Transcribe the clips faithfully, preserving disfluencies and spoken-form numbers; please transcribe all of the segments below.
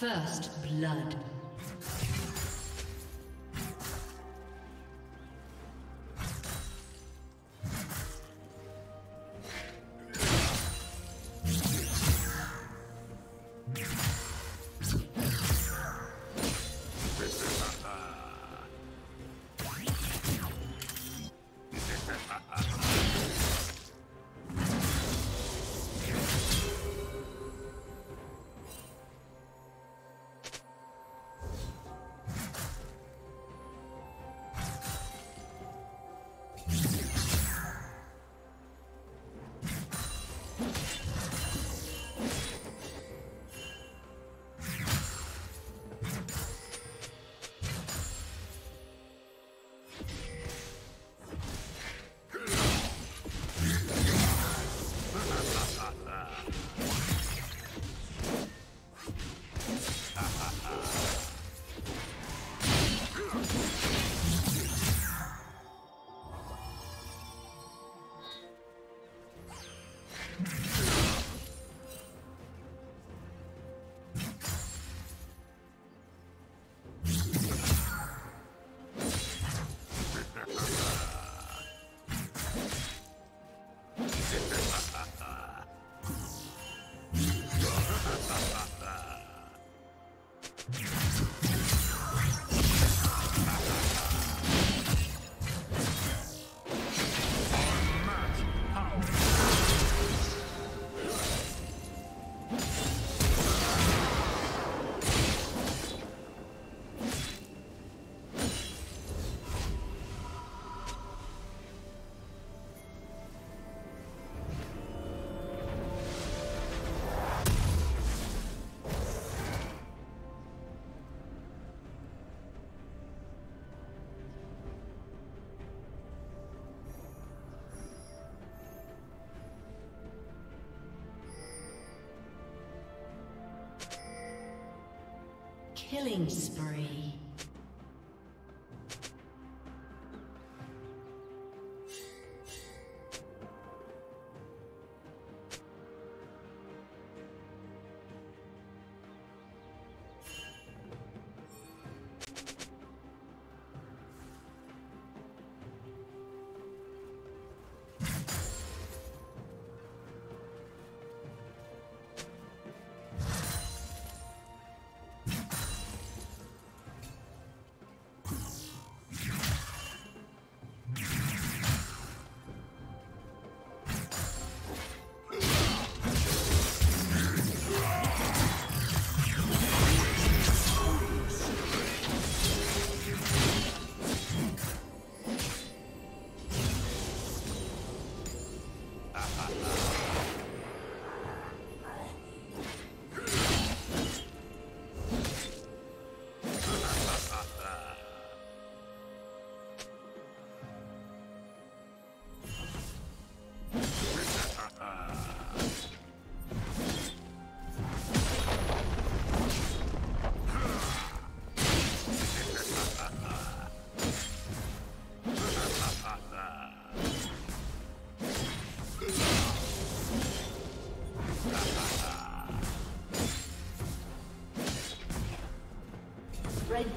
First blood. Killing spree. Red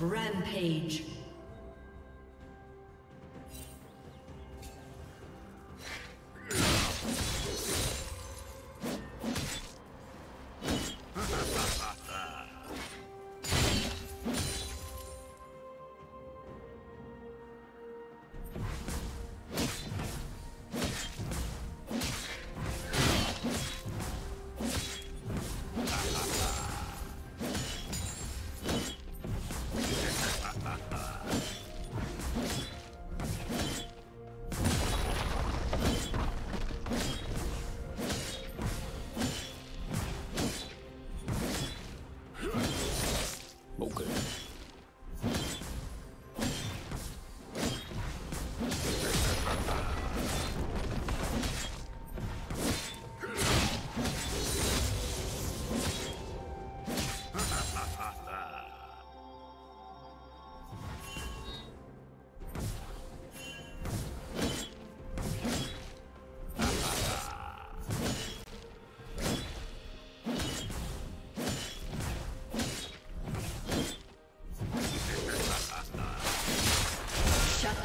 Rampage.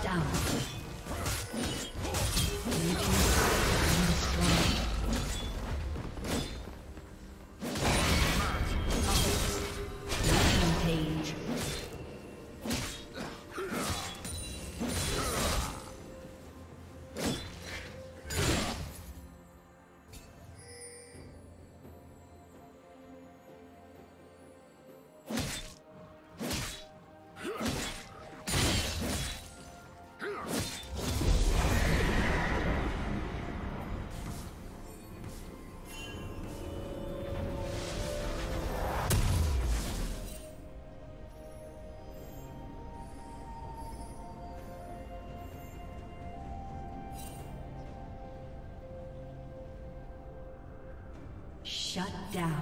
down. Shut down.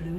Blue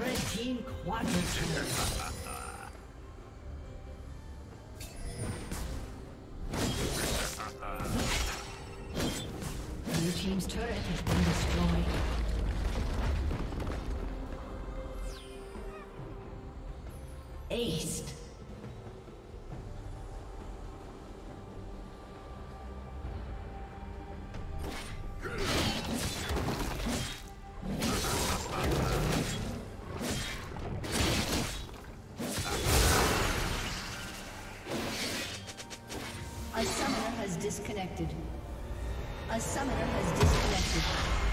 Red team quadra kill. Blue team's turret has been destroyed. Aced. A summoner has disconnected. A summoner has disconnected.